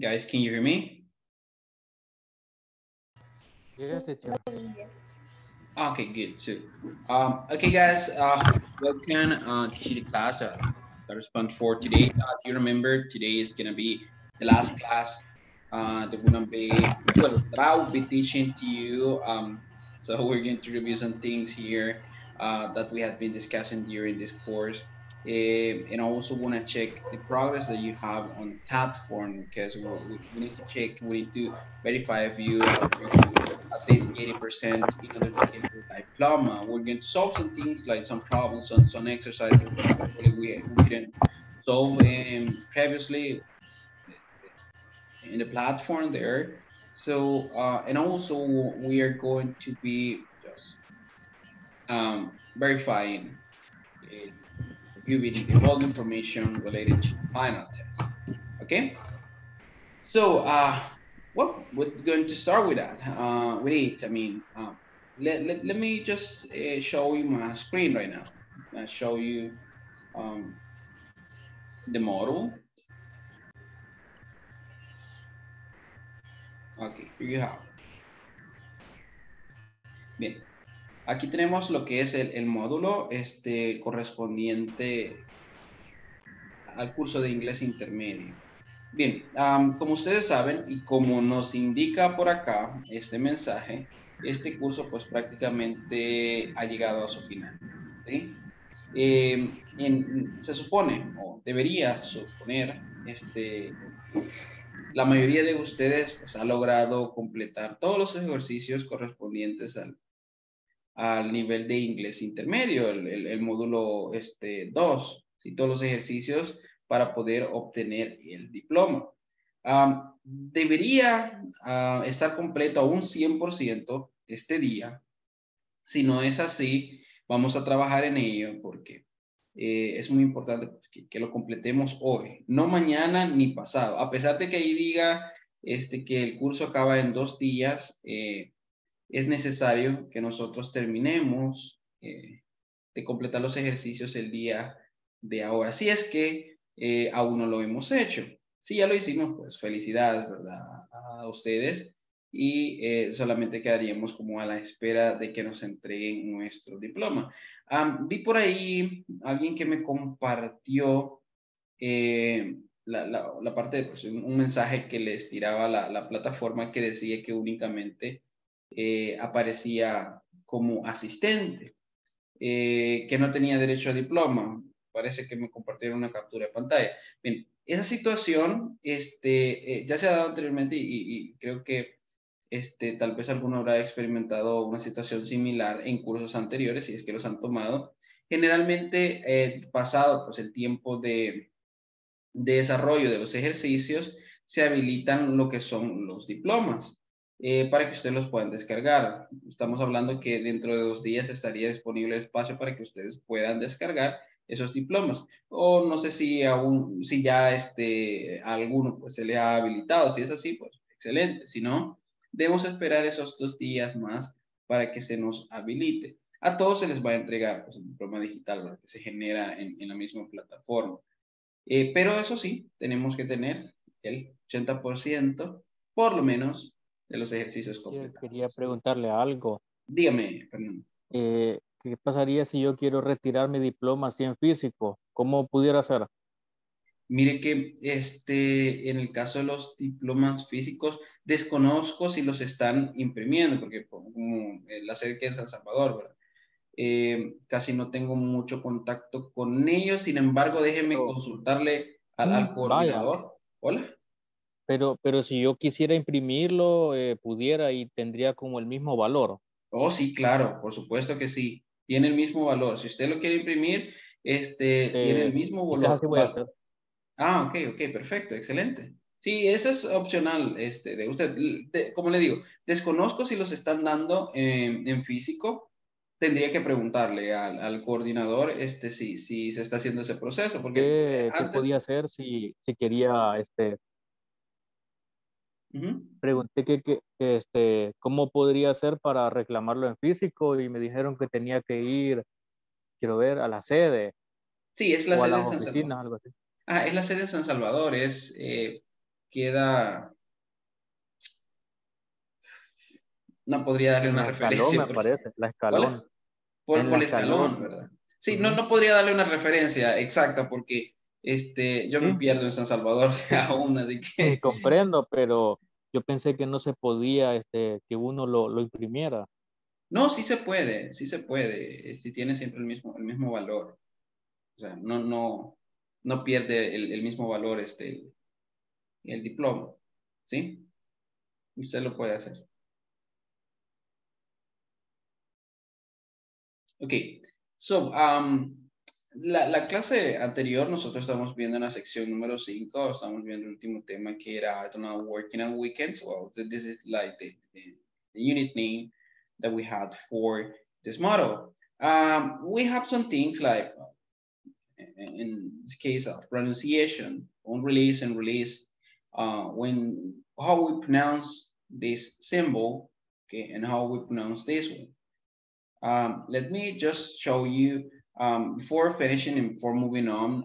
Guys, can you hear me? Yes, okay, good. So, okay, guys, welcome to the class correspond for today. Do you remember today is gonna be the last class that we're gonna be that I'll be teaching to you. So we're going to review some things here that we have been discussing during this course. And I also want to check the progress that you have on platform, because we need to check, we need to verify if you at least 80% in order to get your diploma. We're going to solve some things like some problems on some exercises that probably we didn't solve previously in the platform there. So and also we are going to be just verifying the whole information related to final test. Okay, so well, we're going to start with that. With it, I mean, let me just show you my screen right now. I'll show you the model. Okay, here you have. Bien. Aquí tenemos lo que es el módulo correspondiente al curso de inglés intermedio. Bien, como ustedes saben y como nos indica por acá este mensaje, este curso pues prácticamente ha llegado a su final. ¿Sí? Se supone o debería suponer la mayoría de ustedes pues, ha logrado completar todos los ejercicios correspondientes al nivel de inglés intermedio, el módulo 2, ¿sí? Todos los ejercicios para poder obtener el diploma. Debería estar completo a un 100% este día. Si no es así, vamos a trabajar en ello porque es muy importante pues, que lo completemos hoy, no mañana ni pasado. A pesar de que ahí diga que el curso acaba en 2 días, es necesario que nosotros terminemos de completar los ejercicios el día de ahora. Si es que aún no lo hemos hecho. Si ya lo hicimos, pues felicidades, ¿verdad? A ustedes. Y solamente quedaríamos como a la espera de que nos entreguen nuestro diploma. Vi por ahí alguien que me compartió la parte, pues, un mensaje que les tiraba la plataforma que decía que únicamente aparecía como asistente, que no tenía derecho a diploma. Parece que me compartieron una captura de pantalla. Bien, esa situación ya se ha dado anteriormente y creo que tal vez alguno habrá experimentado una situación similar en cursos anteriores, si es que los han tomado. Generalmente, pasado pues, el tiempo de desarrollo de los ejercicios, se habilitan lo que son los diplomas. Para que ustedes los puedan descargar. Estamos hablando que dentro de 2 días estaría disponible el espacio para que ustedes puedan descargar esos diplomas. O no sé si aún, si ya a alguno pues, se le ha habilitado. Si es así, pues excelente. Si no, debemos esperar esos 2 días más para que se nos habilite. A todos se les va a entregar pues, el diploma digital, ¿verdad? Que se genera en la misma plataforma. Pero eso sí, tenemos que tener el 80% por lo menos de los ejercicios completados. Quería preguntarle algo. Dígame, Fernando. ¿Qué pasaría si yo quiero retirar mi diploma así en físico? ¿Cómo pudiera hacer? Mire que en el caso de los diplomas físicos, desconozco si los están imprimiendo, porque como la sede que es El Salvador, ¿verdad? Casi no tengo mucho contacto con ellos, sin embargo, déjeme consultarle al coordinador. Vaya. Hola. Pero si yo quisiera imprimirlo, pudiera y tendría como el mismo valor. Oh, sí, claro, por supuesto que sí. Tiene el mismo valor. Si usted lo quiere imprimir, tiene el mismo valor. Ok, perfecto, excelente. Sí, eso es opcional de usted. Como le digo, desconozco si los están dando en físico. Tendría que preguntarle al coordinador si se está haciendo ese proceso. Porque ¿Qué podía hacer si quería... Pregunté que cómo podría hacer para reclamarlo en físico y me dijeron que tenía que ir, quiero ver, a la sede. Sí, es la sede de San Salvador. Es la sede de San Salvador, es queda... No podría darle una referencia. Escalón, me parece, la escalón. Por la escalón, ¿verdad? Sí, uh-huh. no podría darle una referencia exacta porque yo me pierdo en San Salvador aún, así que... Sí, comprendo, pero yo pensé que no se podía que uno lo imprimiera. No, sí se puede. Tiene siempre el mismo valor. O sea, no pierde el mismo valor el diploma, ¿sí? Usted lo puede hacer. Ok, so la clase anterior nosotros estamos viendo en la sección número 5, estamos viendo el último tema que era, I don't know, working on weekends. Well, this is like the unit name that we had for this model. We have some things like, in this case of pronunciation, on release and release, how we pronounce this symbol, okay, and how we pronounce this one. Let me just show you before finishing and before moving on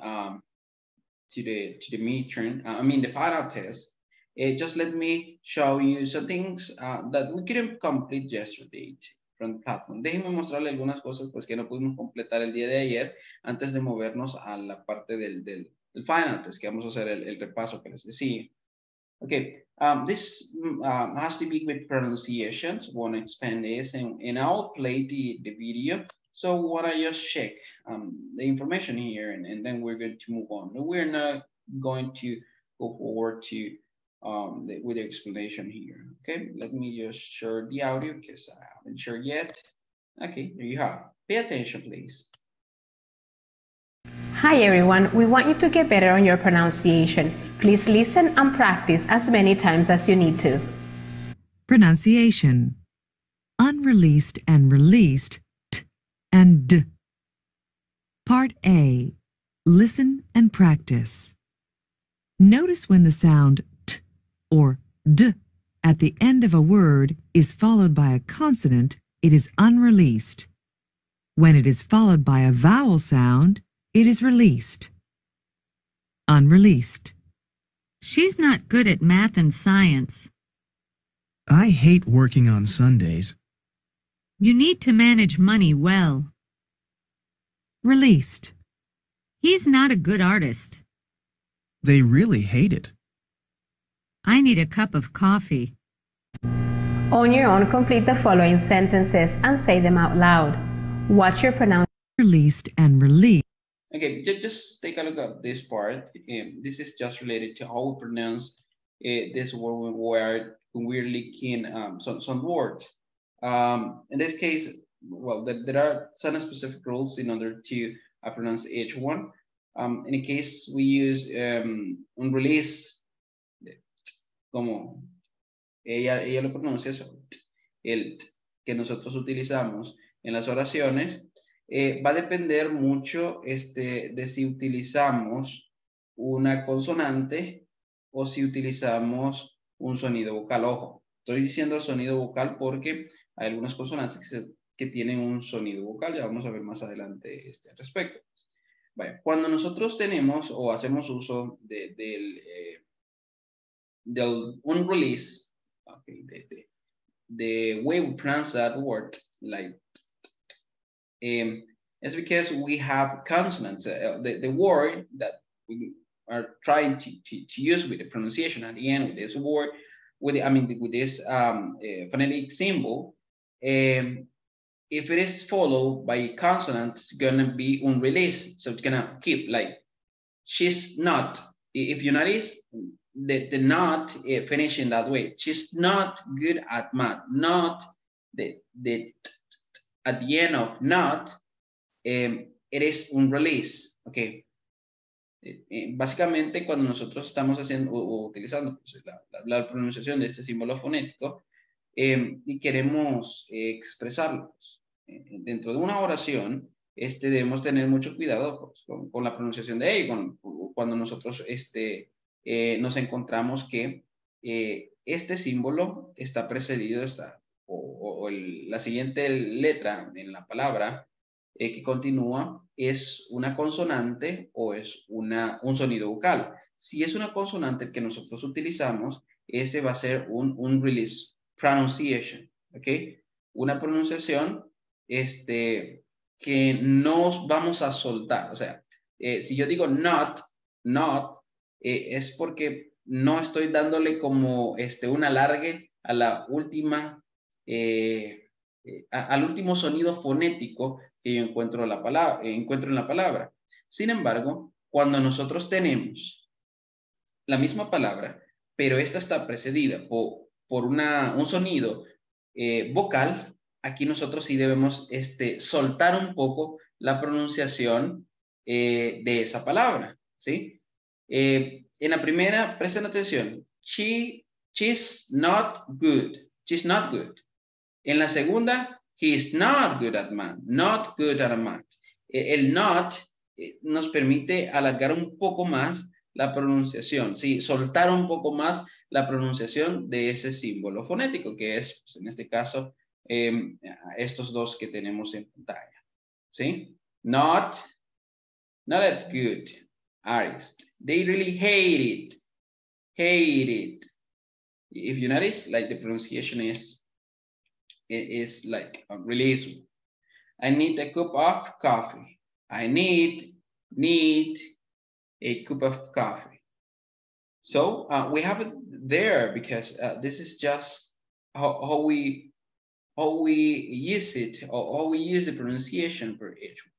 to the midterm. I mean the final test. Just let me show you some things that we couldn't complete yesterday from the platform. Déjenme mostrarle algunas cosas pues que no pudimos completar el día de ayer antes de movernos a la parte del final test que vamos a hacer el repaso que les decía. Okay, this has to be with pronunciations. Want to expand this, and I'll play the video. So what I just check the information here, and then we're going to move on. We're not going to go forward to with the explanation here. Okay, let me just share the audio because I haven't shared yet. Okay, there you have. Pay attention, please. Hi everyone, we want you to get better on your pronunciation. Please listen and practice as many times as you need to. Pronunciation. Unreleased and released t and d. Part A. Listen and practice. Notice when the sound t or d at the end of a word is followed by a consonant, it is unreleased. When it is followed by a vowel sound, it is released. Unreleased. She's not good at math and science. I hate working on Sundays. You need to manage money well. Released. He's not a good artist. They really hate it. I need a cup of coffee. On your own, complete the following sentences and say them out loud. Watch your pronunciation. Released and released. Okay, just take a look at this part. This is just related to how we pronounce this word when we're leaking some words. In this case, well, there are some specific rules in order to pronounce each one. In the case we use on release, como ella lo pronuncia, eso, el que nosotros utilizamos en las oraciones. Va a depender mucho de si utilizamos una consonante o si utilizamos un sonido vocal. Ojo, estoy diciendo sonido vocal porque hay algunas consonantes que tienen un sonido vocal. Ya vamos a ver más adelante al respecto. Vaya, cuando nosotros tenemos o hacemos uso del un release, okay, the way we pronounce that word, like, it's because we have consonants. The word that we are trying to use with the pronunciation at the end with this word, with this phonetic symbol, if it is followed by a consonant, it's gonna be unreleased. So it's gonna keep like she's not. If you notice the not finishing that way, she's not good at math. Not the at the end of not, it is unreleased, okay. Básicamente cuando nosotros estamos haciendo o utilizando pues, la pronunciación de este símbolo fonético y queremos expresarlos dentro de una oración, debemos tener mucho cuidado pues, con la pronunciación de ello, cuando nosotros nos encontramos que este símbolo está precedido, la siguiente letra en la palabra que continúa es una consonante o es un sonido vocal. Si es una consonante que nosotros utilizamos, ese va a ser un release, pronunciation, ¿ok? Una pronunciación que no vamos a soltar. O sea, si yo digo not, es porque no estoy dándole como un alargue a la última, al último sonido fonético que yo encuentro, encuentro en la palabra. Sin embargo, cuando nosotros tenemos la misma palabra, pero esta está precedida por un sonido vocal, aquí nosotros sí debemos soltar un poco la pronunciación de esa palabra, ¿sí? En la primera, presten atención, she's not good, she's not good. En la segunda, he's not good at math, not good at math. El not nos permite alargar un poco más la pronunciación, ¿sí? Soltar un poco más la pronunciación de ese símbolo fonético, que es, pues, en este caso, estos dos que tenemos en pantalla, ¿sí? Not that good artist. They really hate it. If you notice, like the pronunciation is like a release. I need a cup of coffee. I need a cup of coffee. So we have it there because this is just how we use it, or how we use the pronunciation for each one.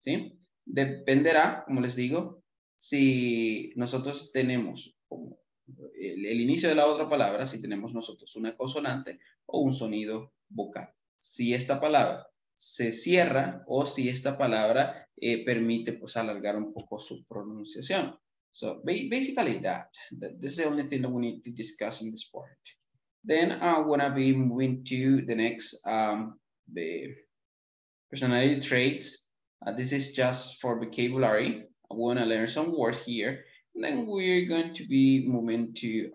¿Sí? Dependerá, como les digo, si nosotros tenemos como el inicio de la otra palabra, si tenemos nosotros una consonante o un sonido vocal. Si esta palabra se cierra o si esta palabra permite, pues, alargar un poco su pronunciación. So basically this is the only thing that we need to discuss in this part. Then I'm gonna be moving to the next personality traits. This is just for vocabulary. I wanna learn some words here. And then we're going to be moving to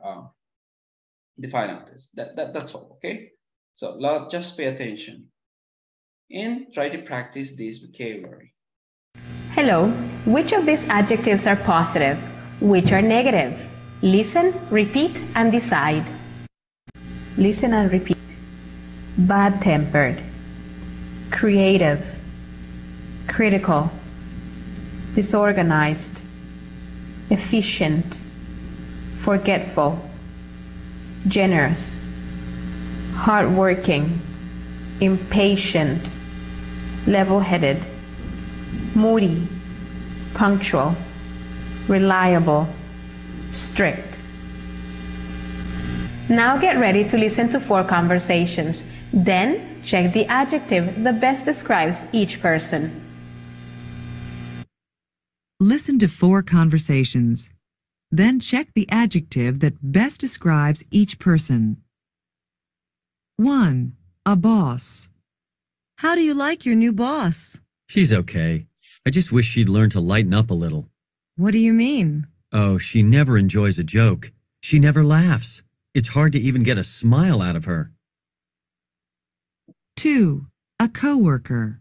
the final test. That's all, okay? So just pay attention and try to practice this vocabulary. Hello, which of these adjectives are positive? Which are negative? Listen, repeat, and decide. Listen and repeat. Bad-tempered. Creative. Critical. Disorganized. Efficient. Forgetful. Generous. Hardworking. Impatient. Level-headed. Moody. Punctual. Reliable. Strict. Now get ready to listen to 4 conversations. Then check the adjective that best describes each person. Listen to 4 conversations. Then check the adjective that best describes each person. 1. A boss. How do you like your new boss? She's okay. I just wish she'd learn to lighten up a little. What do you mean? Oh, she never enjoys a joke. She never laughs. It's hard to even get a smile out of her. 2. A coworker.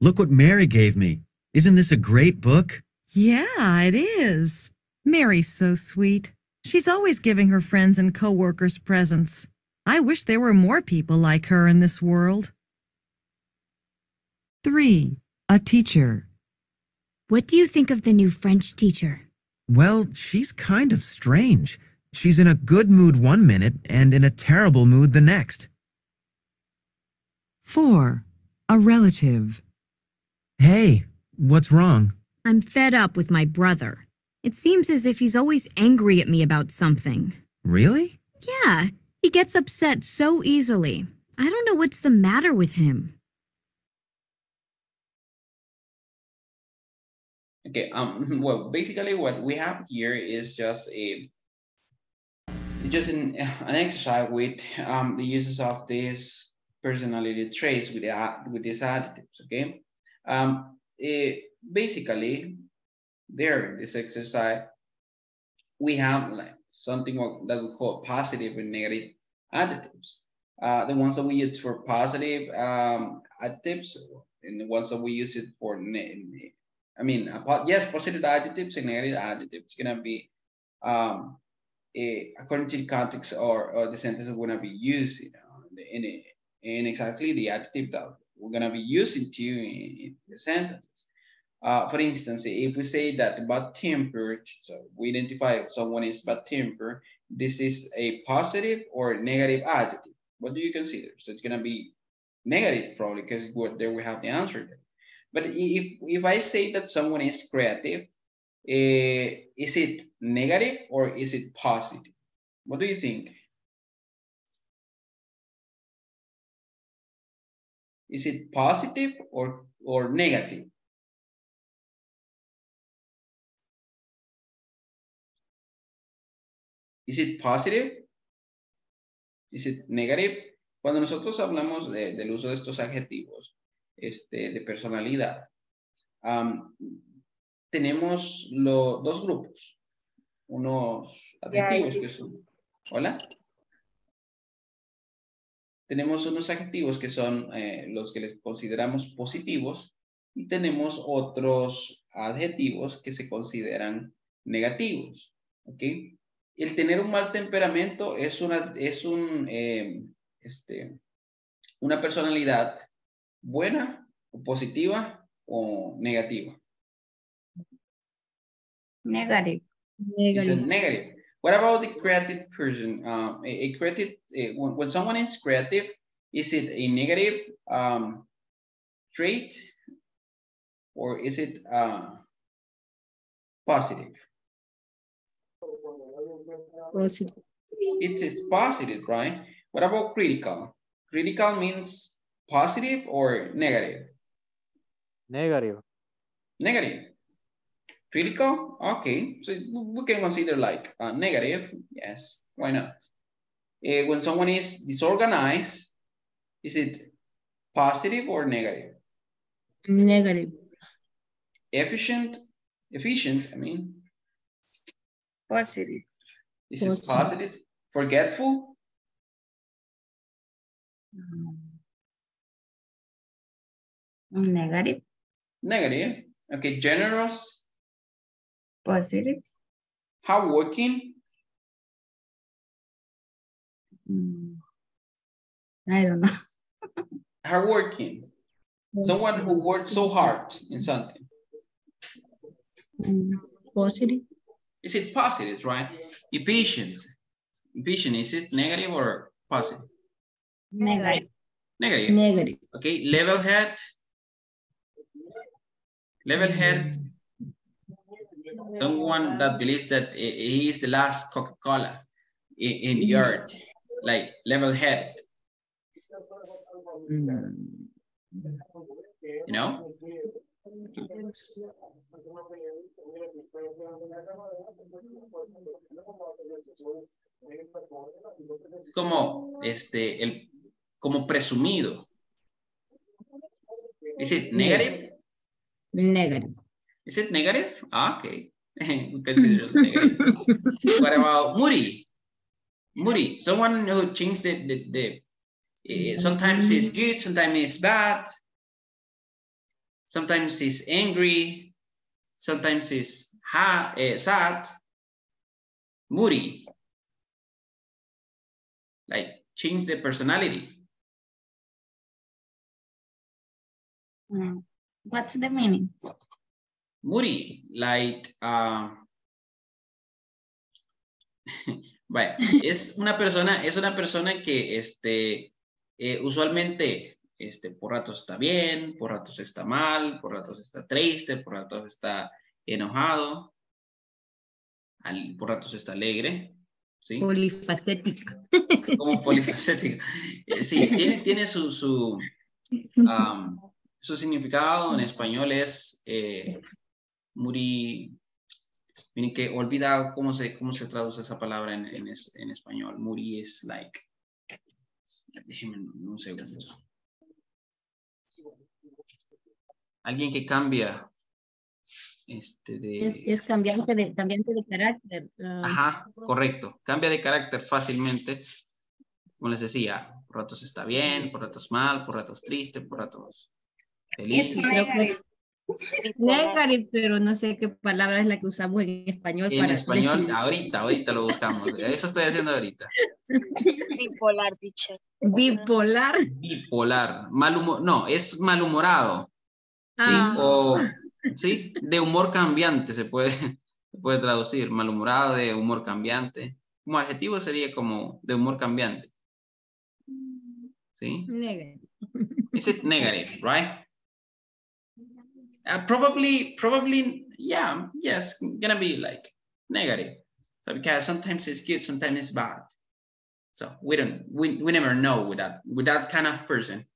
Look what Mary gave me. Isn't this a great book? Yeah, it is. Mary's so sweet. She's always giving her friends and coworkers presents. I wish there were more people like her in this world. 3. A teacher. What do you think of the new French teacher? Well, she's kind of strange. She's in a good mood one minute and in a terrible mood the next. 4. A relative. Hey, what's wrong? I'm fed up with my brother. It seems as if he's always angry at me about something. Really? Yeah, he gets upset so easily. I don't know what's the matter with him. Okay, well, basically what we have here is just an exercise with the uses of these personality traits with these adjectives, okay? Basically, there in this exercise, we have like something that we call positive and negative adjectives. The ones that we use for positive adjectives and the ones that we use it for I mean, yes, positive adjectives and negative adjectives gonna be according to the context or the sentence we're gonna be using, and exactly the adjective that we're gonna be using to in the sentences. For instance, if we say that bad-tempered, so we identify someone is bad-tempered, this is a positive or negative adjective. What do you consider? So it's gonna be negative probably, because there we have the answer there. But if I say that someone is creative, is it negative or is it positive? What do you think? Is it positive or negative? Is it positive? Is it negative? Cuando nosotros hablamos del uso de estos adjetivos, de personalidad, tenemos dos grupos. Unos adjetivos que son... ¿Hola? Tenemos unos adjetivos que son los que les consideramos positivos y tenemos otros adjetivos que se consideran negativos. ¿Ok? El tener un mal temperamento es una personalidad buena o positiva o negativa. Negative. It's a negative. What about the creative person? A creative, when someone is creative, is it a negative trait or is it positive? Positive. It is positive, right? What about critical? Critical means positive or negative? Negative. Critical? Okay. So we can consider like negative. Yes. Why not? When someone is disorganized, is it positive or negative? Negative. Efficient, I mean. Positive. Is it positive? Forgetful? Negative. Okay, generous. Positive. Hardworking. I don't know. Hardworking. Someone who works so hard in something. Positive. Is it positive, right? Impatient. Impatient, is it negative or positive? Negative. Okay, level-headed. Level-headed. Someone that believes that he is the last Coca-Cola in the earth. Like level-headed. You know? Como como presumido. Is it negative? Negative. Is it negative? Ah, okay. We consider it negative. What about moody? Moody. Someone who changes sometimes he's good, sometimes he's bad. Sometimes he's angry. Sometimes he's sad. Moody. Like change the personality. What's the meaning? Moody, like, bueno, es una persona que usualmente por ratos está bien, por ratos está mal, por ratos está triste, por ratos está enojado, por ratos está alegre. ¿Sí? Polifacética. Como polifacética. Sí, tiene su significado en español es muri. Miren que he olvidado cómo se traduce esa palabra en español. Muri es like. Déjenme un segundo. Alguien que cambia. Es cambiante de carácter. Ajá, correcto. Cambia de carácter fácilmente. Como les decía, por ratos está bien, por ratos mal, por ratos triste, por ratos feliz. Negative, pero no sé qué palabra es la que usamos en español. En para español, decir. ahorita lo buscamos. Eso estoy haciendo ahorita. Bipolar, teacher. Bipolar. Bipolar. Mal humor, no, es malhumorado. ¿Sí? Ah. O, sí, de humor cambiante se puede traducir. Malhumorado, de humor cambiante. Como adjetivo sería como de humor cambiante. ¿Sí? Negative. Is it negative, right? Probably, yeah, yes, gonna be like negative. So because sometimes it's good, sometimes it's bad. So we never know with that kind of person.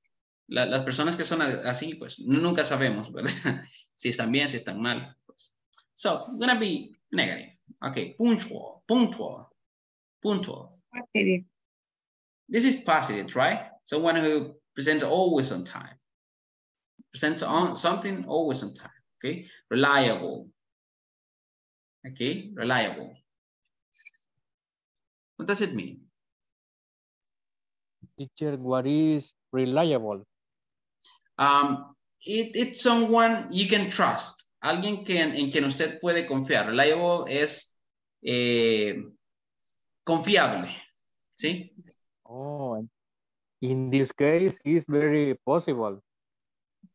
Las personas que son así, pues nunca sabemos, ¿verdad? Si están bien, si están mal. Pues. So gonna be negative. Okay, punctual. Positive. This is positive, right? Someone who presents always on time. Presents on something always on time, okay? Reliable, okay? Reliable. What does it mean? Teacher, what is reliable? It's someone you can trust. Alguien en quien usted puede confiar. Reliable es confiable, ¿sí? Oh, in this case, it's very possible.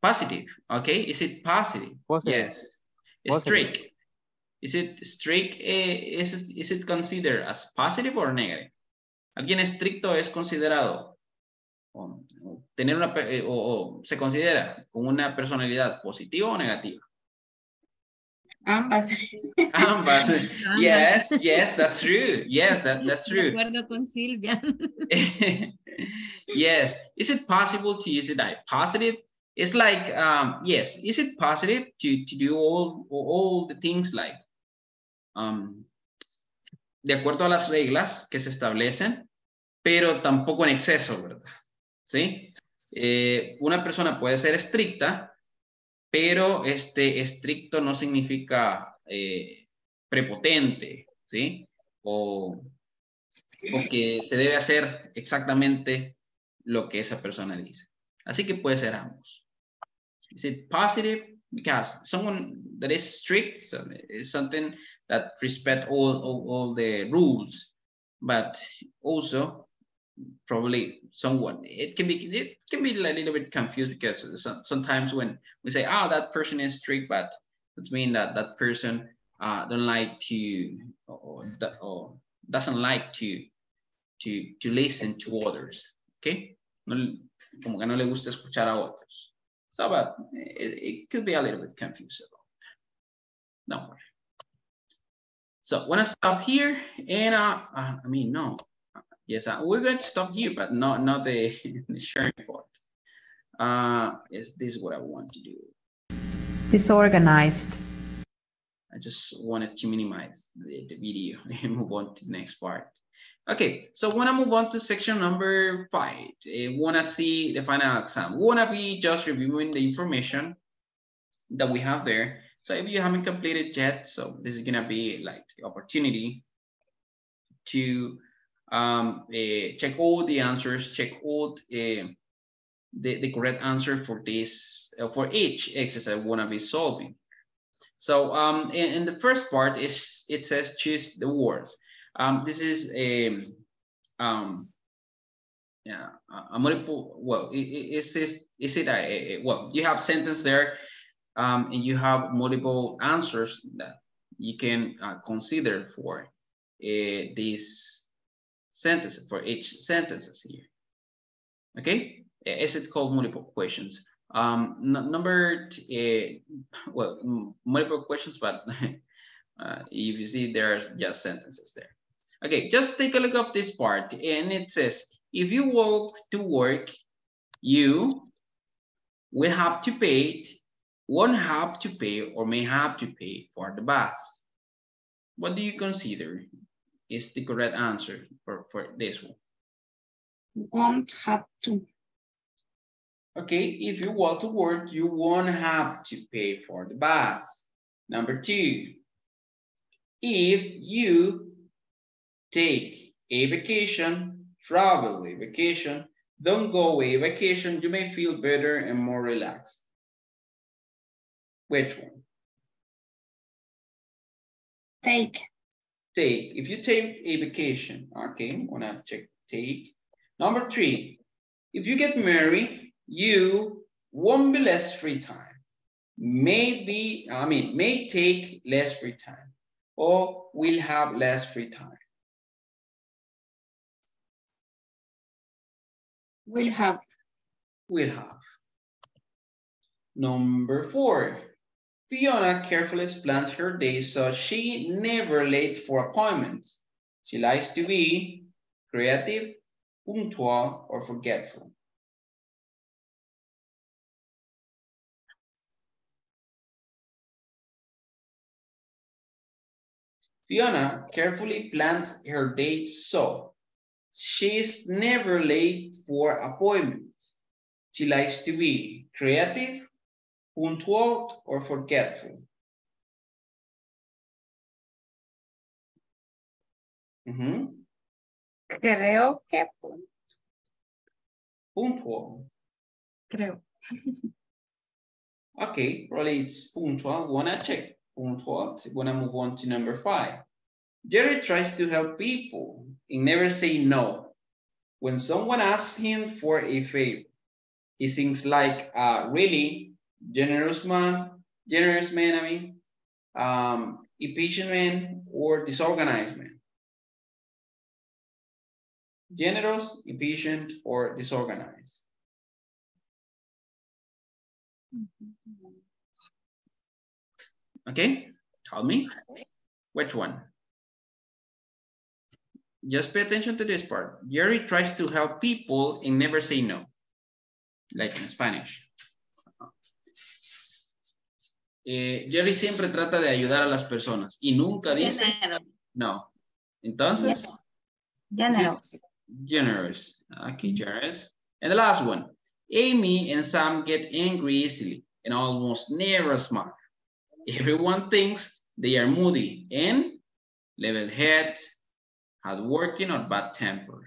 Positive, okay? Is it positive? Positive. Yes. Positive. Strict. Is it strict? Is it considered as positive or negative? Alguien estricto es considerado se considera con una personalidad positiva o negativa. Ambas. Yes, that's true. Yes, that's true. De acuerdo con Silvia. Yes. Is it possible to use it like positive? It's like, yes, is it positive to do all the things like, de acuerdo a las reglas que se establecen, pero tampoco en exceso, ¿verdad? ¿Sí? Una persona puede ser estricta, pero estricto no significa prepotente, ¿sí? O que se debe hacer exactamente lo que esa persona dice. Así que puede ser ambos. Is it positive? Because someone that is strict is something that respects all the rules, but also probably someone, it can be a little bit confused because sometimes when we say, oh, that person is strict, but it means that person don't like to, or doesn't like to listen to others, okay? Como que no le gusta escuchar a otros. So, but it could be a little bit confusing. Don't worry. So, when I stop here, and we're going to stop here, but not the sharing part. Is this what I want to do? Disorganized. I just wanted to minimize the video and move on to the next part. Okay, so when I move on to section number 5, I wanna see the final exam. We wanna be just reviewing the information that we have there. So if you haven't completed yet, so this is gonna be like the opportunity to check all the answers, check all the correct answer for this, for each exercise I wanna be solving. So in the first part, it says choose the words. This is a multiple, well, you have sentence there and you have multiple answers that you can consider for these sentences, for each sentences here, okay? Is it called multiple questions? Multiple questions, but if you see there's just sentences there. Okay, just take a look at this part, and it says, if you walk to work, you will have to pay, won't have to pay, or may have to pay for the bus. What do you consider is the correct answer for this one? Won't have to. Okay, if you walk to work, you won't have to pay for the bus. Number 2, if you take a vacation, travel a vacation, don't go away a vacation, you may feel better and more relaxed. Which one? Take. Take. If you take a vacation, okay, I'm gonna check take. Number three, if you get married, you won't be less free time. May take less free time, or will have less free time. Will have. Will have. Number four, Fiona carefully plans her day so she never late for appointments. She likes to be creative, punctual, or forgetful. Fiona carefully plans her day so she's never late for appointments. She likes to be creative, punctual, or forgetful. Creo que punctual. Creo. Okay, probably it's punctual. Wanna check punctual. Wanna move on to number five. Jerry tries to help people and never say no. When someone asks him for a favor, he seems like a really generous man, impatient man, or disorganized man. Generous, impatient, or disorganized. Okay, tell me which one. Just pay attention to this part. Jerry tries to help people and never say no, like in Spanish. Jerry siempre trata de ayudar a las personas y nunca dice no. Entonces, generous. Okay, generous. And the last one, Amy and Sam get angry easily and almost never smile. Everyone thinks they are moody and level-headed, hardworking, or bad-tempered.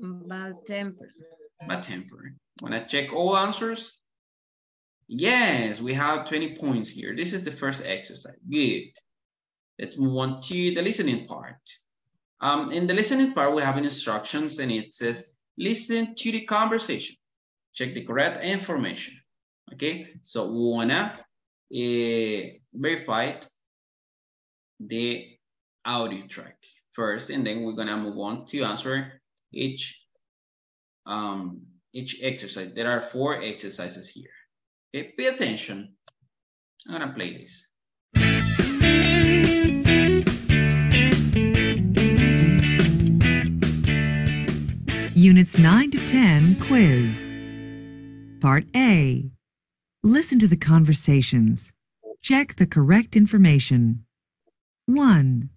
Bad-tempered. Bad-tempered. Wanna check all answers? Yes, we have 20 points here. This is the first exercise. Good. Let's move on to the listening part. In the listening part, we have instructions and it says, listen to the conversation. Check the correct information. Okay, so we wanna verify the audio track first, and then we're gonna move on to answer each exercise. There are 4 exercises here. Okay, pay attention. I'm gonna play this. Units 9 to 10 quiz. Part A. Listen to the conversations. Check the correct information. 1.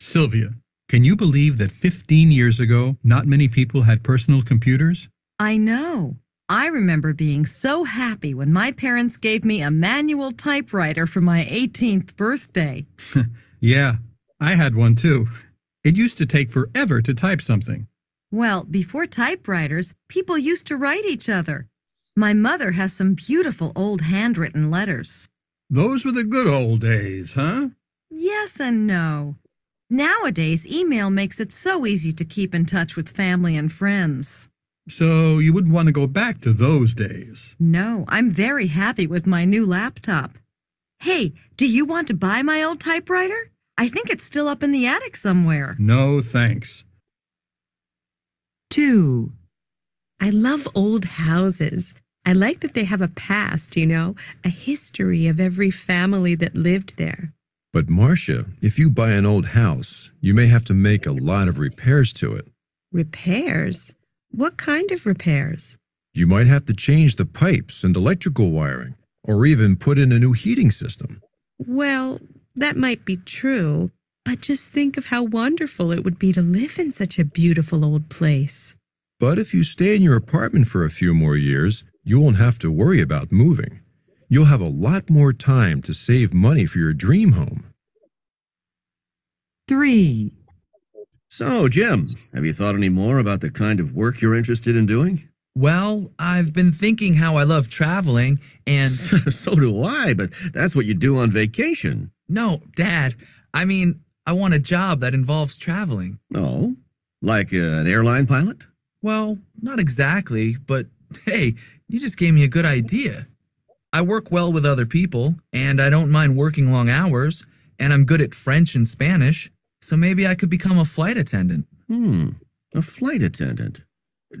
Sylvia, can you believe that 15 years ago, not many people had personal computers? I know. I remember being so happy when my parents gave me a manual typewriter for my 18th birthday. Yeah, I had one too. It used to take forever to type something. Well, before typewriters, people used to write each other. My mother has some beautiful old handwritten letters. Those were the good old days, huh? Yes and no. Nowadays, email makes it so easy to keep in touch with family and friends. So you wouldn't want to go back to those days? No, I'm very happy with my new laptop. Hey, do you want to buy my old typewriter? I think it's still up in the attic somewhere. No, thanks. 2. I love old houses. I like that they have a past, you know, a history of every family that lived there. But Marcia, if you buy an old house, you may have to make a lot of repairs to it. Repairs? What kind of repairs? You might have to change the pipes and electrical wiring, or even put in a new heating system. Well, that might be true, but just think of how wonderful it would be to live in such a beautiful old place. But if you stay in your apartment for a few more years, you won't have to worry about moving. You'll have a lot more time to save money for your dream home. 3. So, Jim, have you thought any more about the kind of work you're interested in doing? Well, I've been thinking how I love traveling and... So do I, but that's what you do on vacation. No, Dad. I mean, I want a job that involves traveling. Oh, like an airline pilot? Well, not exactly, but hey, you just gave me a good idea. I work well with other people, and I don't mind working long hours, and I'm good at French and Spanish, so maybe I could become a flight attendant. A flight attendant.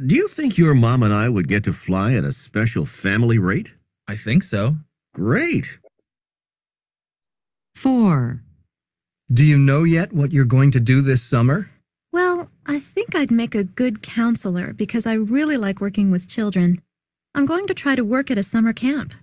Do you think your mom and I would get to fly at a special family rate? I think so. Great. 4. Do you know yet what you're going to do this summer? Well, I think I'd make a good counselor because I really like working with children. I'm going to try to work at a summer camp.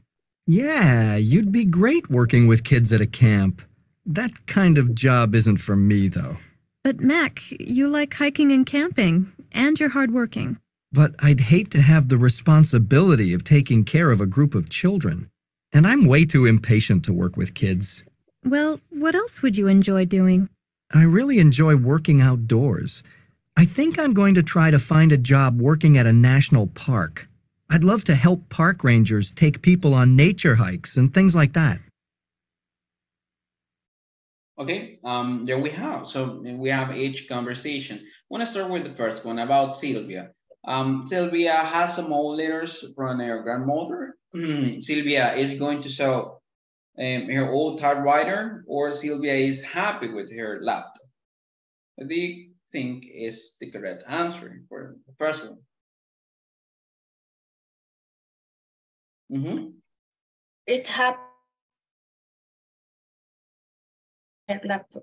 Yeah, you'd be great working with kids at a camp. That kind of job isn't for me, though. But Mac, you like hiking and camping, and you're hardworking. But I'd hate to have the responsibility of taking care of a group of children. And I'm way too impatient to work with kids. Well, what else would you enjoy doing? I really enjoy working outdoors. I think I'm going to try to find a job working at a national park. I'd love to help park rangers take people on nature hikes and things like that. Okay, there we have. So we have each conversation. I want to start with the first one about Sylvia. Sylvia has some old letters from her grandmother. Sylvia is going to sell her old typewriter, or Sylvia is happy with her laptop. What do you think is the correct answer for the first one? It's happy. Laptop.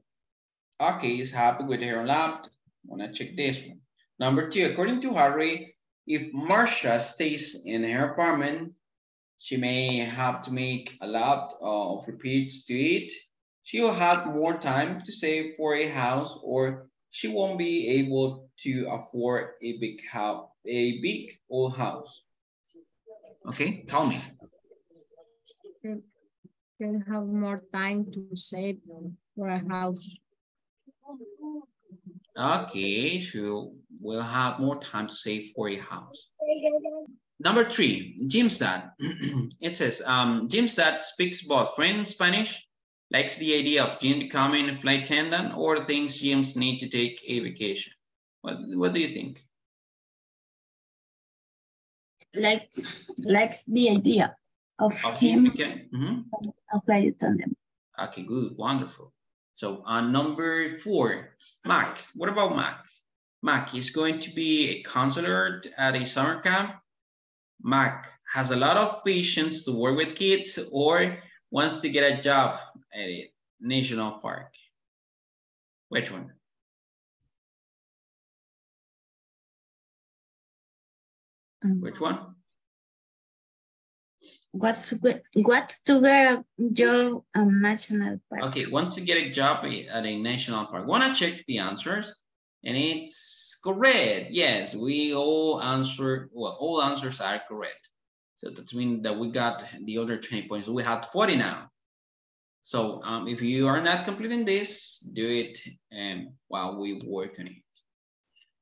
Okay, is happy with her laptop. I'm gonna check this one. Number 2, according to Harry, if Marcia stays in her apartment, she may have to make a lot of repeats to it. She will have more time to save for a house, or she won't be able to afford a big house, a big old house. Okay, tell me. Can have more time to save for a house. Okay, so we'll have more time to save for a house. Number 3, Jim's dad. It says, Jim's dad speaks both French and Spanish, likes the idea of Jim becoming a flight attendant, or thinks Jim's need to take a vacation. What do you think? Likes the idea of him. Okay. Of flight attendant. Okay, good, wonderful. So on number 4, Mac. What about Mac? Mac is going to be a counselor at a summer camp. Mac has a lot of patience to work with kids, or wants to get a job at a national park. Which one? Which one? What's to get a job at a national park? Okay, wants to get a job at a national park. Wanna check the answers, and it's correct. Yes, we all answer. Well, all answers are correct. So that means that we got the other 20 points. We had 40 now. So if you are not completing this, do it while we work on it.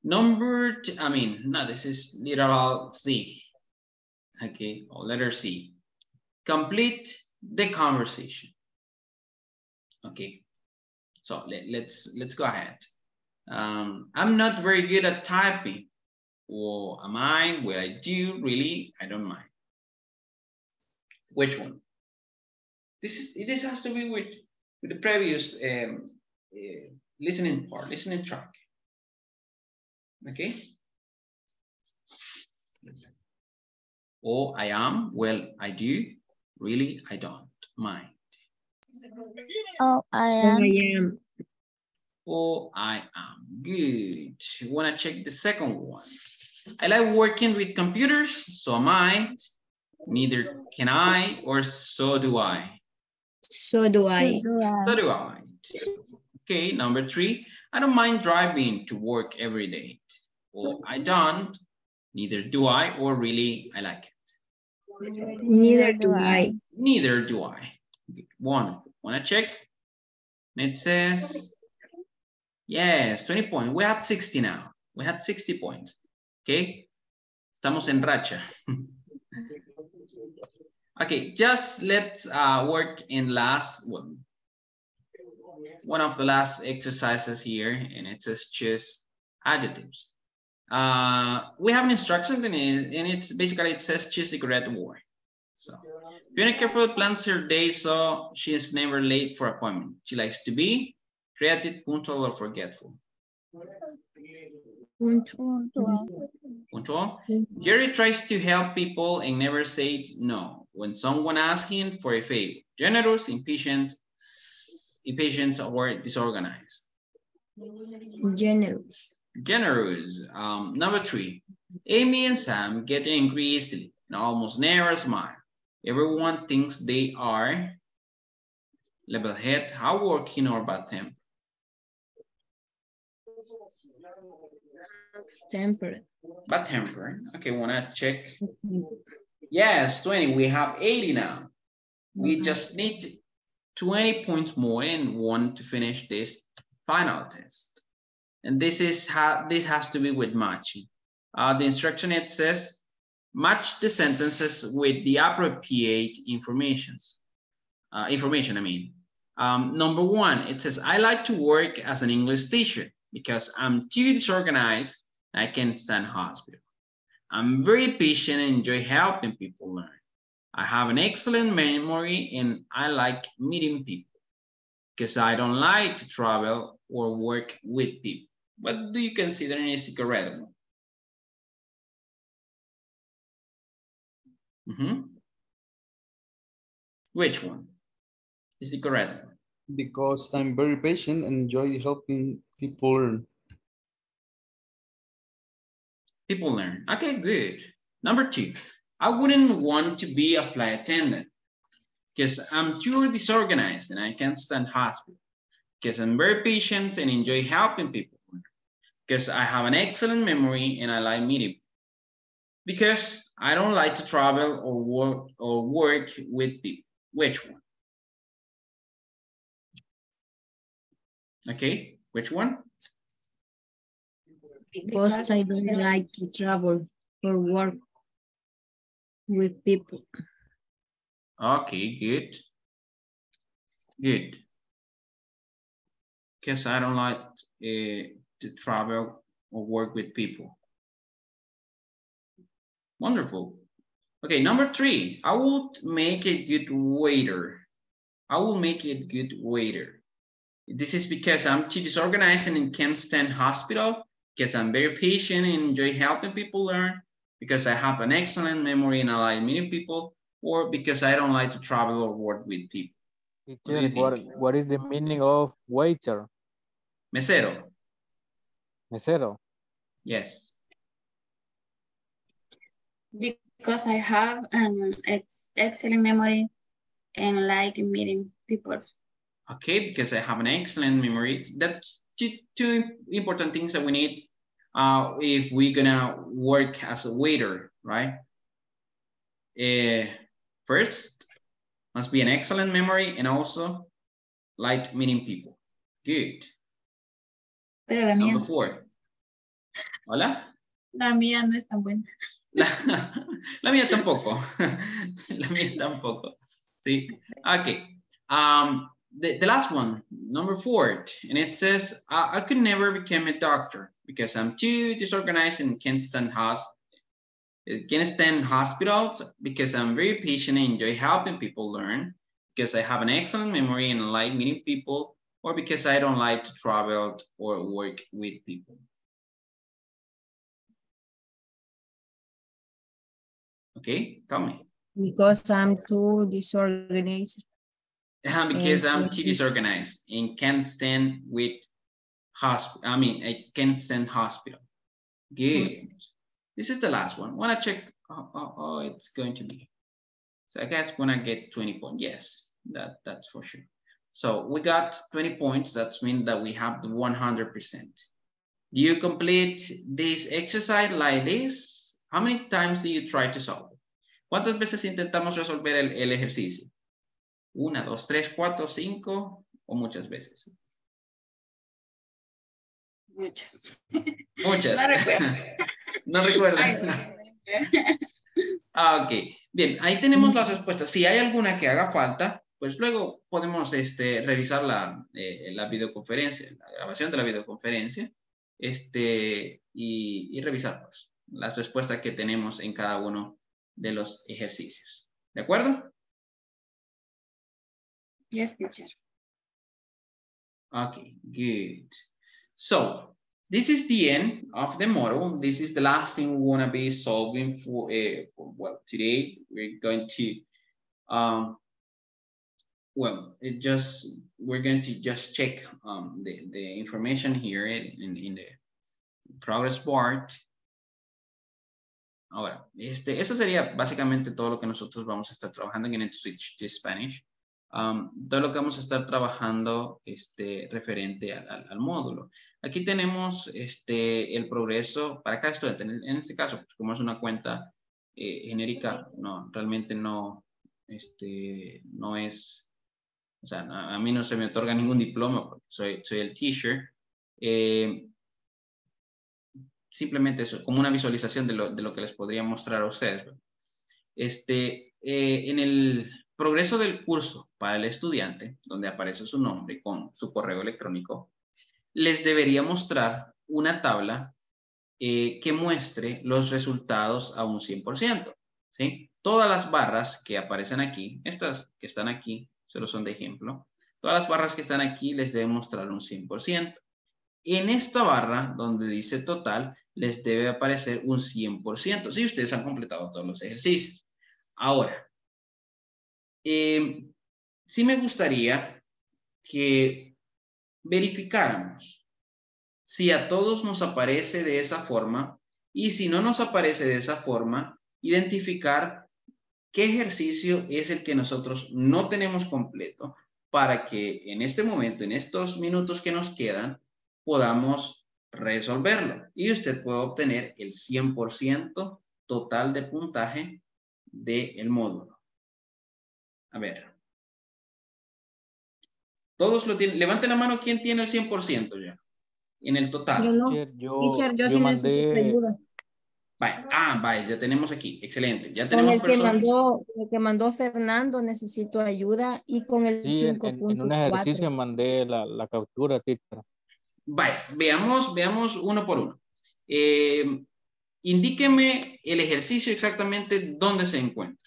Number 2, I mean, no, this is literal C. Okay, or letter C. Complete the conversation. Okay, so let's go ahead. I'm not very good at typing. Or am I? Will I do? Really? I don't mind. Which one? This has to be with the previous listening track. Okay. Oh, I am. Well, I do. Really, I don't mind. Oh, I am. Oh, I am. Good. You want to check the second one? I like working with computers. So am I. Neither can I, or so do I. So do I. So do I. Okay, number 3. I don't mind driving to work every day. Oh, I don't. Neither do I, or really, I like it. Neither do I. Neither do I. Good. Wonderful. Wanna check? And it says, yes, 20 points. We had 60 now. We had 60 points. Okay. Estamos en racha. Okay, just let's work in last one. One of the last exercises here, and it says just adjectives. We have an instruction, and it's basically it says she is a great war. So, Fiona carefully plans her day so she is never late for appointment. She likes to be creative, punctual, or forgetful. Punctual. Jerry tries to help people and never says no when someone asks him for a favor. Generous, impatient, or disorganized. Generous. Number 3, Amy and Sam get angry easily and almost never smile. Everyone thinks they are level-headed, hardworking, or bad-tempered. Bad-tempered. Okay, wanna check? Yes, 20. We have 80 now. We just need 20 points more and one to finish this final test. And this is how this has to be with matching. The instruction, it says, match the sentences with the appropriate information. Number 1, it says, I like to work as an English teacher because I'm too disorganized and I can't stand hospital. I'm very patient and enjoy helping people learn. I have an excellent memory and I like meeting people because I don't like to travel or work with people. What do you consider is a correct one? Which one is the correct one? Because I'm very patient and enjoy helping people learn. Okay, good. Number 2, I wouldn't want to be a flight attendant because I'm too disorganized and I can't stand hospital. Because I'm very patient and enjoy helping people. Because I have an excellent memory and I like meeting people. Because I don't like to travel or work with people. Which one? Okay, which one? Because I don't like to travel or work with people. Okay, good. Good. Because I don't like to travel or work with people. Wonderful. Okay, number 3, I would make a good waiter. This is because I'm too disorganized and can't stand hospital, because I'm very patient and enjoy helping people learn, because I have an excellent memory and I like meeting people, or because I don't like to travel or work with people. What is the meaning of waiter? Mesero. Yes. Because I have an excellent memory and like meeting people. Okay, because I have an excellent memory. That's two important things that we need if we're gonna work as a waiter, right? First, must be an excellent memory and also like meeting people. Good. Pero la mía. Number 4. Hola. La mía no es tan buena. La mía tampoco. Sí. Okay. The last one, number 4, and it says, I could never become a doctor because I'm too disorganized and can't stand hospitals, because I'm very patient and enjoy helping people learn, because I have an excellent memory and like meeting people, or because I don't like to travel or work with people. Okay, tell me. Because I'm too disorganized. Because I'm too disorganized and can't stand with hospital. I can't stand hospital. Good. This is the last one. Wanna check? Oh, it's going to be. So I guess when I get 20 points, yes, that's for sure. So we got 20 points. That means that we have the 100%. Do you complete this exercise like this? How many times do you try to solve it? ¿Cuántas veces intentamos resolver el ejercicio? 1, 2, 3, 4, 5 o muchas veces. Muchas. No recuerdo. No recuerdo. Ok, bien, ahí tenemos las respuestas. Si hay alguna que haga falta, pues luego podemos revisar la videoconferencia, la grabación de la videoconferencia, y revisar pues, las respuestas que tenemos en cada uno de los ejercicios. ¿De acuerdo? Yes, teacher. Okay, good. So, this is the end of the model. This is the last thing we want to be solving for well, today we're going to, we're going to just check the information here in the progress board. Ahora, eso sería básicamente todo lo que nosotros vamos a estar trabajando en el Switch to Spanish. Todo lo que vamos a estar trabajando referente al módulo. Aquí tenemos el progreso para cada estudiante. En este caso, pues, como es una cuenta genérica, no, realmente no, no es, o sea, a mí no se me otorga ningún diploma porque soy el teacher. Simplemente eso, como una visualización de lo que les podría mostrar a ustedes. En el progreso del curso para el estudiante, donde aparece su nombre con su correo electrónico, les debería mostrar una tabla que muestre los resultados a un 100%. ¿Sí? Todas las barras que aparecen aquí, estas que están aquí, solo son de ejemplo, todas las barras que están aquí les deben mostrar un 100%. En esta barra donde dice total, les debe aparecer un 100%. Si ustedes han completado todos los ejercicios. Ahora, sí me gustaría que verificáramos si a todos nos aparece de esa forma y si no nos aparece de esa forma, identificar qué ejercicio es el que nosotros no tenemos completo para que en este momento, en estos minutos que nos quedan, podamos resolverlo y usted puede obtener el 100% total de puntaje del módulo. A ver. Todos lo tienen. Levante la mano quien tiene el 100% ya. En el total. Yo no. Teacher, yo sí necesito ayuda. Vaya. Ah, vaya. Ya tenemos aquí. Excelente. Ya tenemos con el personas. El que mandó Fernando necesito ayuda y con el 5.4. En un ejercicio mandé la captura, teacher. Vale, veamos uno por uno. Indíqueme el ejercicio exactamente dónde se encuentra.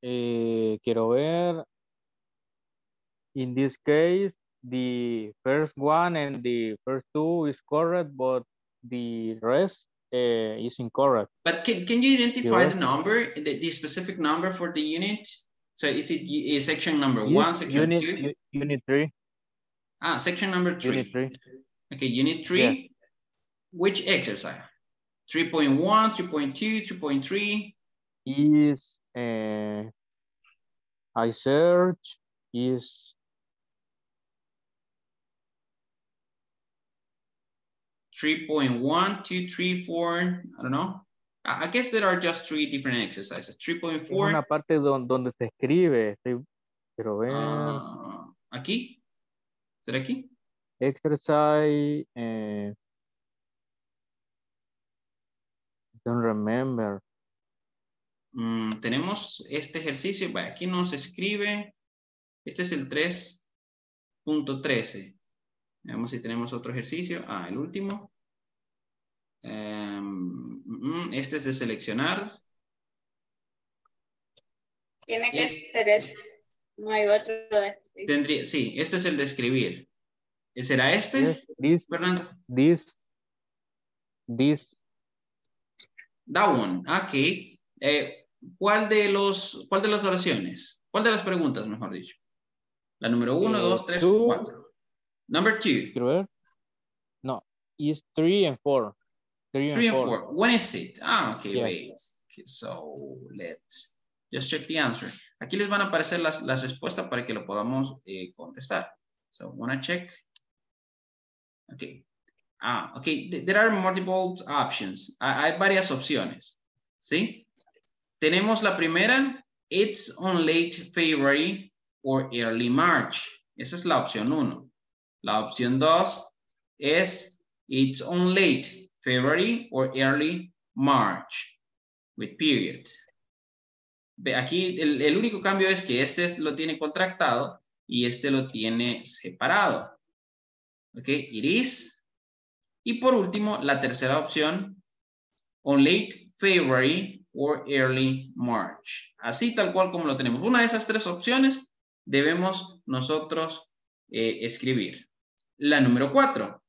Quiero ver. In this case, the first one and the first two is correct, but the rest is incorrect. But can you identify the number, the specific number for the unit? So is it section number one, section two? Unit 3. Ah, section number 3. Unit 3. Okay, unit 3. Yeah. Which exercise? 3.1, 3.2, 3.3? Is, I search, is... 3.1, 2, 3, 4, I don't know. I guess there are just 3 different exercises. 3.4. Una parte donde se escribe. Pero ven... aquí. ¿Será aquí? Exercise. Don't remember. Tenemos este ejercicio. Bueno, aquí nos escribe. Este es el 3.13. Veamos si tenemos otro ejercicio. Ah, el último. Este es de seleccionar. Tiene que ser este. No hay otro de... Tendría, sí, este es el de escribir. ¿Será este? Yes, Fernando. This. That one. Okay. ¿Cuál de las oraciones? ¿Cuál de las preguntas, mejor dicho? La número 1, 2, 3, 4. Number 2. No, it's 3 and 4. 3 and 4. When is it? Ah, okay, yeah. Wait. Okay, so let's... Just check the answer. Aquí les van a aparecer las respuestas para que lo podamos contestar. So, wanna check. Okay. Ah, okay. There are multiple options. Hay varias opciones. ¿Sí? Tenemos la primera. It's on late February or early March. Esa es la opción 1. La opción 2 es it's on late February or early March, with period. Aquí el único cambio es que este lo tiene contractado y este lo tiene separado. Ok, it is. Y por último, la tercera opción, on late February or early March. Así tal cual como lo tenemos. Una de esas tres opciones debemos nosotros escribir. La número 4.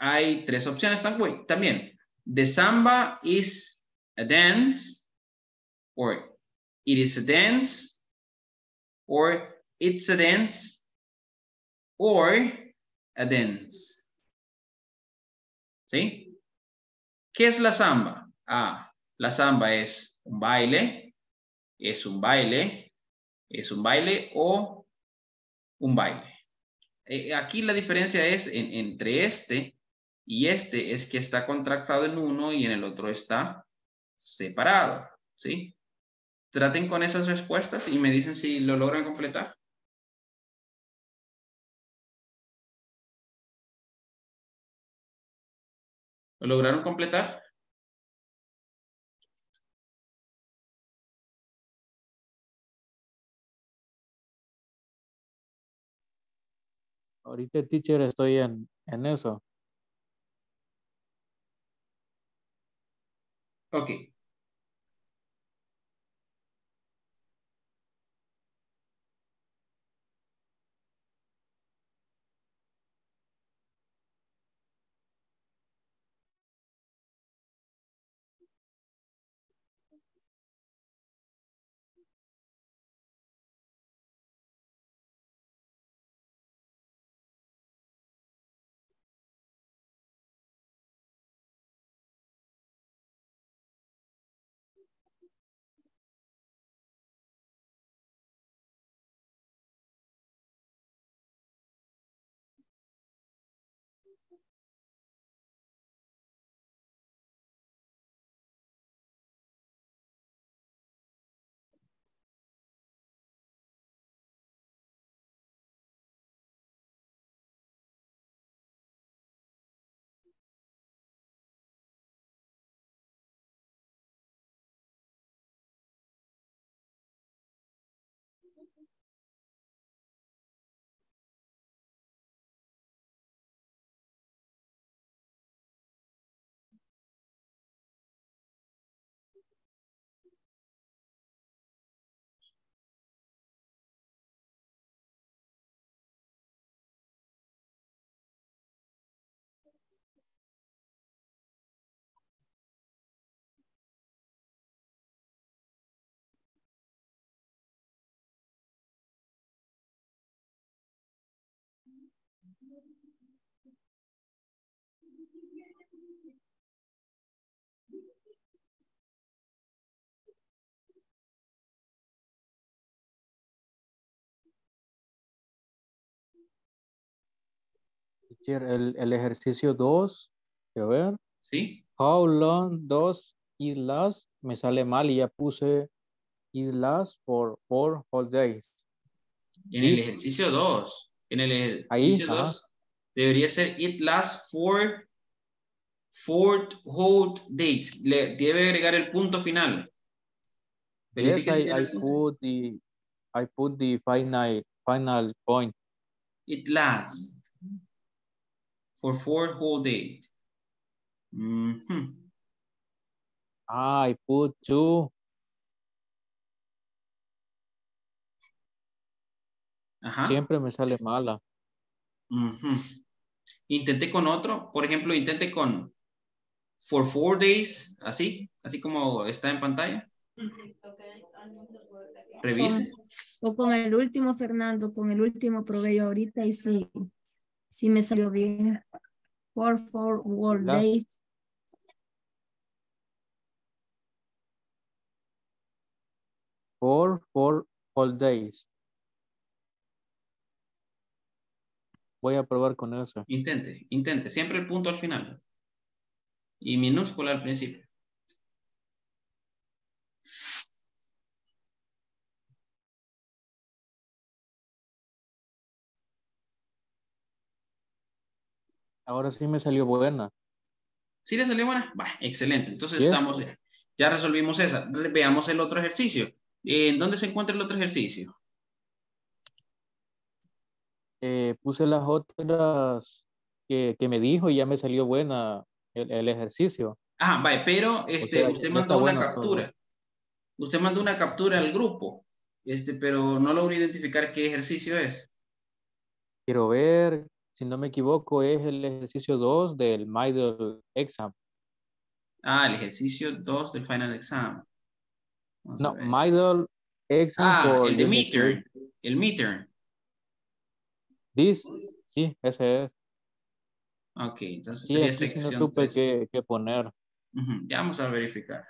Hay tres opciones también. The samba is a dance, or it is a dance, or it's a dance, or a dance. ¿Sí? ¿Qué es la samba? Ah, la samba es un baile, es un baile, es un baile o un baile. Aquí la diferencia es entre este y este es que está contractado en uno y en el otro está separado, ¿sí? Traten con esas respuestas y me dicen si lo logran completar. ¿Lo lograron completar? Ahorita, teacher, estoy en eso. Ok. El ejercicio 2, quiero ver. Sí. How long does it last? Me sale mal y ya puse it last for 4 whole days. En el ejercicio 2. En el ejercicio 2 debería ser it lasts for 4 whole days. Le debe agregar el punto final. Yes, I put the final point. It lasts for 4 whole days. Mm-hmm. I put 2. Ajá. Siempre me sale mala. Mm-hmm. Intenté con otro. Por ejemplo, intenté con for 4 days. Así como está en pantalla. Okay. Revise. O con el último, Fernando. Con el último probé yo ahorita y sí. Sí me salió bien. For 4 whole days. For 4 whole days. Voy a probar con eso. Intente. Siempre el punto al final. Y minúscula al principio. Ahora sí me salió buena. ¿Sí le salió buena? Va, excelente. Entonces bien. Estamos, ya resolvimos esa. Veamos el otro ejercicio. ¿En dónde se encuentra el otro ejercicio? Puse las otras que me dijo y ya me salió buena el ejercicio. Ah, vale, pero usted mandó una captura. Todo. Usted mandó una captura al grupo, pero no logró identificar qué ejercicio es. Quiero ver, si no me equivoco, es el ejercicio 2 del Middle Exam. Ah, el ejercicio 2 del Final Exam. Vamos no, Middle Exam. Ah, el de midterm. El midterm. Sí, ese es. Ok, entonces sería sección 3. No supe qué poner. Ya vamos a verificar.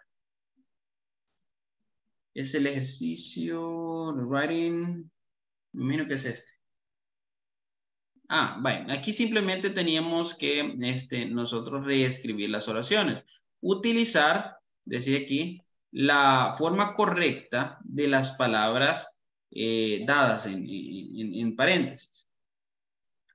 Es el ejercicio de writing. Me imagino que es este. Ah, bueno, aquí simplemente teníamos que nosotros reescribir las oraciones. Utilizar, decía aquí, la forma correcta de las palabras dadas en paréntesis.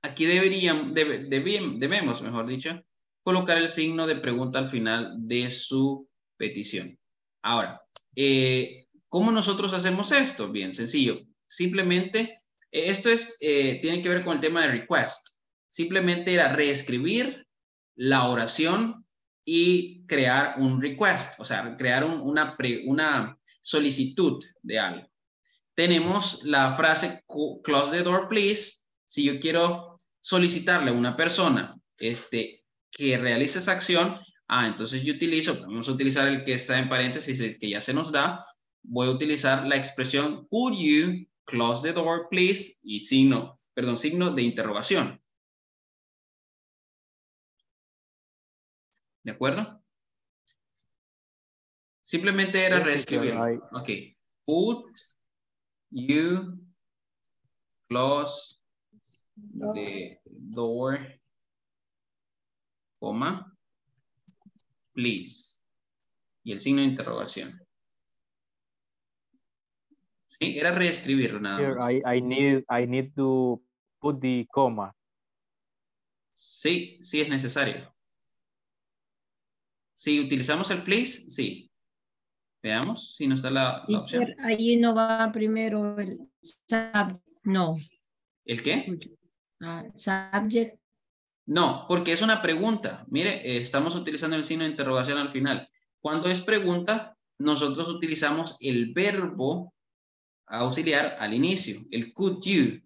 Aquí debemos, mejor dicho, colocar el signo de pregunta al final de su petición. Ahora, ¿cómo nosotros hacemos esto? Bien sencillo. Simplemente, esto tiene que ver con el tema de request. Simplemente era reescribir la oración y crear un request. O sea, crear una solicitud de algo. Tenemos la frase, close the door, please. Si yo quiero solicitarle a una persona que realice esa acción, entonces yo utilizo, vamos a utilizar el que está en paréntesis, el que ya se nos da, voy a utilizar la expresión would you close the door please y signo de interrogación. ¿De acuerdo? Simplemente era reescribir. Ok. Would you close the door, coma, please. Y el signo de interrogación. Sí, era reescribirlo nada más. I need to put the comma. Sí, sí es necesario. Si utilizamos el please, sí. Veamos si nos da la opción. Ahí no va primero el sub, no. ¿El qué? Subject. No, porque es una pregunta. Mire, estamos utilizando el signo de interrogación al final. Cuando es pregunta, nosotros utilizamos el verbo auxiliar al inicio, el could you.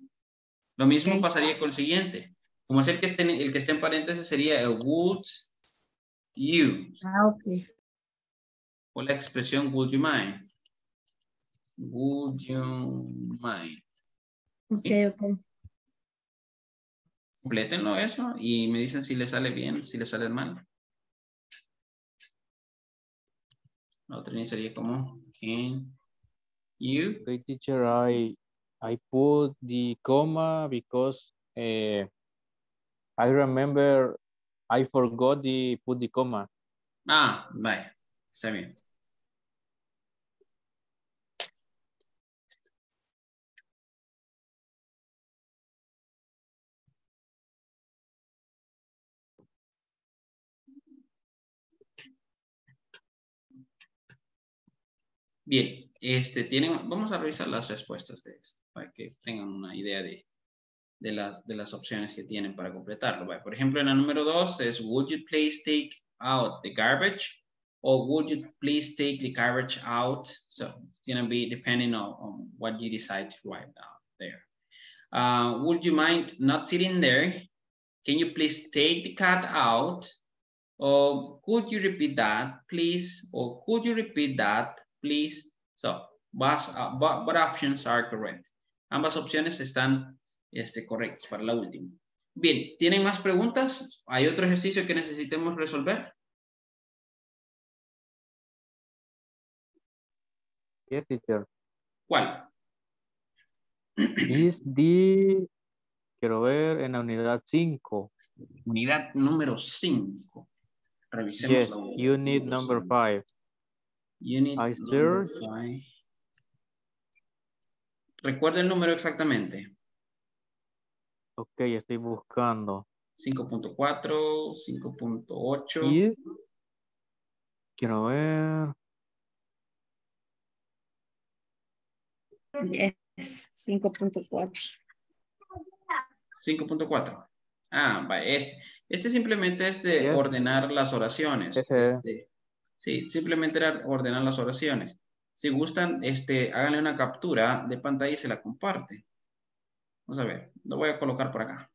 Lo mismo pasaría con el siguiente. Como es el que esté en paréntesis sería el would you. Ah, ok. O la expresión would you mind. Would you mind. ¿Sí? Ok, ok. Complétenlo eso y me dicen si les sale bien, si les sale mal. La otra sería como can you. Okay, teacher, I put the comma because I remember I forgot to put the comma. Ah, vale, está bien. Bien, vamos a revisar las respuestas de esto para que tengan una idea de las opciones que tienen para completarlo. Por ejemplo, en la número 2 es would you please take out the garbage? O would you please take the garbage out? So it's going to be depending on what you decide to write down there. Would you mind not sitting there? Can you please take the cat out? Or could you repeat that, please? Or could you repeat that? Please. So, what options are correct? Ambas opciones están correctas para la última. Bien, ¿tienen más preguntas? ¿Hay otro ejercicio que necesitemos resolver? Yes, teacher. ¿Cuál? Quiero ver en la unidad 5. Unidad número 5. Revisemos la unidad. Unit number 5. Unit number 5. Recuerda el número exactamente. Ok, estoy buscando. 5.4, 5.8. Y quiero ver. Es 5.4. 5.4. Ah, vale. Este simplemente es de ordenar las oraciones. Sí, simplemente era ordenar las oraciones. Si gustan, háganle una captura de pantalla y se la comparten. Vamos a ver, lo voy a colocar por acá.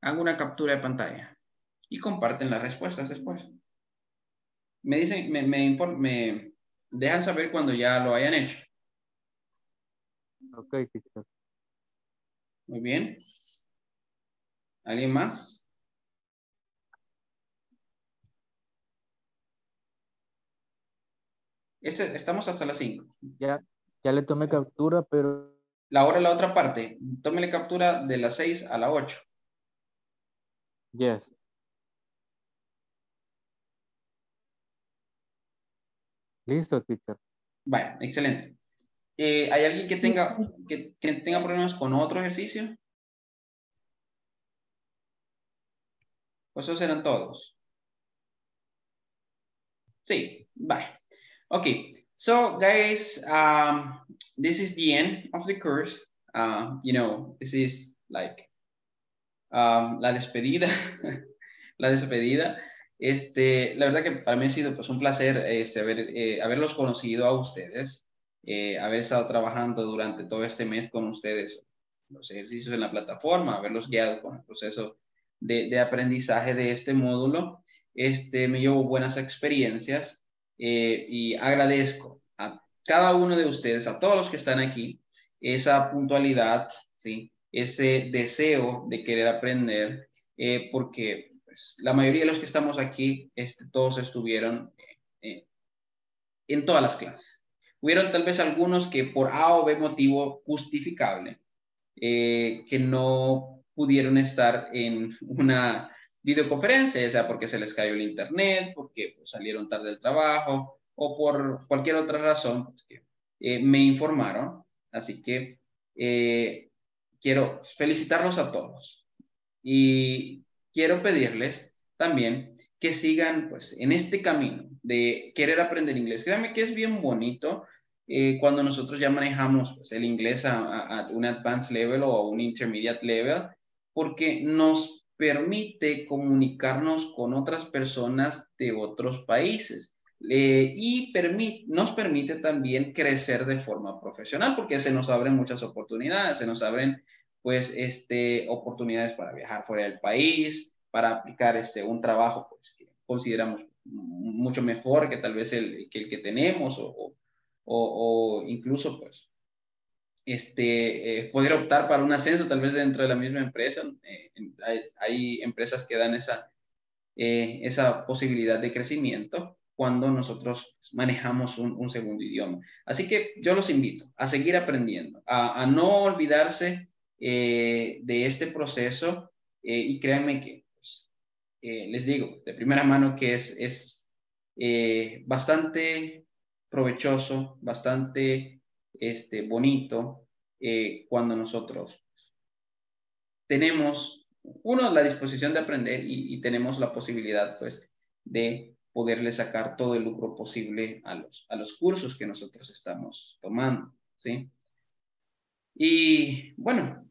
Hago una captura de pantalla y comparten las respuestas después. Me dicen, me dejan saber cuando ya lo hayan hecho. Ok, teacher. Muy bien. ¿Alguien más? Estamos hasta las 5. Ya le tomé captura, pero... la otra parte. Tómele captura de las 6 a las 8. Yes. Listo, teacher. Bueno, excelente. ¿Hay alguien que tenga, problemas con otro ejercicio? Pues esos eran todos. Sí, bye. Okay, so guys, this is the end of the course. You know, this is like la despedida. La despedida. La verdad que para mí ha sido pues un placer haberlos conocido a ustedes, haber estado trabajando durante todo este mes con ustedes, los ejercicios en la plataforma, haberlos guiado con el proceso de aprendizaje de este módulo. Me llevo buenas experiencias y agradezco a cada uno de ustedes, a todos los que están aquí, esa puntualidad, ¿sí? Ese deseo de querer aprender, porque pues, la mayoría de los que estamos aquí, todos estuvieron en todas las clases. Hubieron tal vez algunos que por A o B motivo justificable, que no pudieron estar en una videoconferencia, ya sea porque se les cayó el internet, porque pues, salieron tarde del trabajo o por cualquier otra razón, pues, que, me informaron. Así que quiero felicitarlos a todos y quiero pedirles también que sigan pues, en este camino de querer aprender inglés. Créanme que es bien bonito cuando nosotros ya manejamos pues, el inglés a un advanced level o a un intermediate level, porque nos permite comunicarnos con otras personas de otros países y nos permite también crecer de forma profesional, porque se nos abren muchas oportunidades, se nos abren pues oportunidades para viajar fuera del país, para aplicar un trabajo pues, que consideramos mucho mejor que tal vez el que tenemos o incluso pues poder optar para un ascenso tal vez dentro de la misma empresa. Hay empresas que dan esa posibilidad de crecimiento cuando nosotros manejamos un segundo idioma. Así que yo los invito a seguir aprendiendo, a no olvidarse de este proceso y créanme que pues, les digo de primera mano que es bastante provechoso, bastante bonito cuando nosotros tenemos la disposición de aprender y tenemos la posibilidad pues de poderle sacar todo el lucro posible a los cursos que nosotros estamos tomando, ¿sí? Y bueno,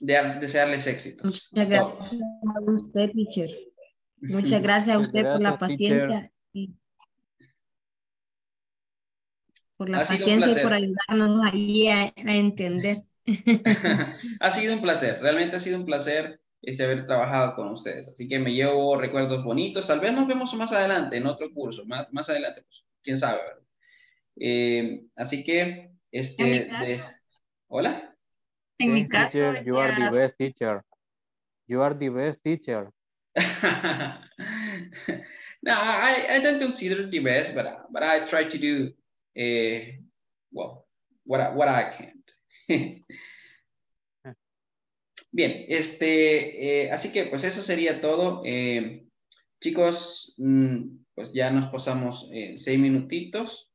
desearles éxito. Muchas gracias a usted, teacher. Muchas gracias a usted por la paciencia. Por la paciencia y por ayudarnos ahí a entender. Ha sido un placer, realmente ha sido un placer haber trabajado con ustedes. Así que me llevo recuerdos bonitos. Tal vez nos vemos más adelante en otro curso, más adelante, pues, quién sabe. Así que, ¿hola? En mi caso, teacher, you are the best teacher. You are the best teacher. No, I don't consider it the best, but I try to do well, what I can't. Bien, así que pues eso sería todo. Chicos, pues ya nos pasamos 6 minutitos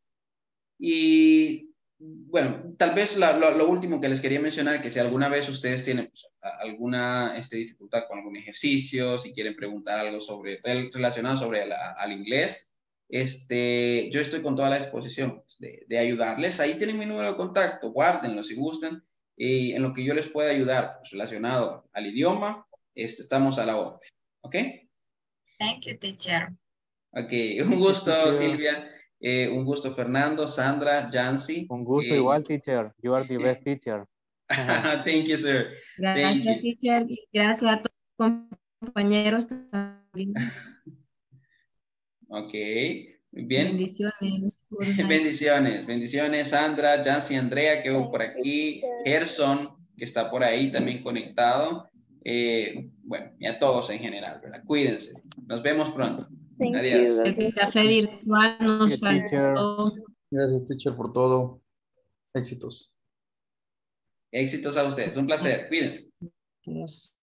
y Bueno, tal vez lo último que les quería mencionar, que si alguna vez ustedes tienen pues, alguna dificultad con algún ejercicio, si quieren preguntar algo sobre, relacionado sobre al inglés, yo estoy con toda la disposición pues, de ayudarles. Ahí tienen mi número de contacto, guárdenlo si gustan, y en lo que yo les pueda ayudar pues, relacionado al idioma, estamos a la orden. ¿Ok? Thank you, teacher. Ok, un gusto, Silvia. Un gusto, Fernando, Sandra, Jancy. Un gusto igual, teacher. You are the best teacher. Thank you, sir. Gracias, Thank teacher. You. Gracias a todos los compañeros también. Ok. Bien. Bendiciones. Bendiciones. Bendiciones, Sandra, Jancy, Andrea, que veo por aquí. Gerson, que está por ahí también conectado. Bueno, y a todos en general, ¿verdad? Cuídense. Nos vemos pronto. Adiós. El café virtual nos faltó. Gracias, teacher, por todo. Éxitos. Éxitos a ustedes. Un placer. Cuídense. Gracias.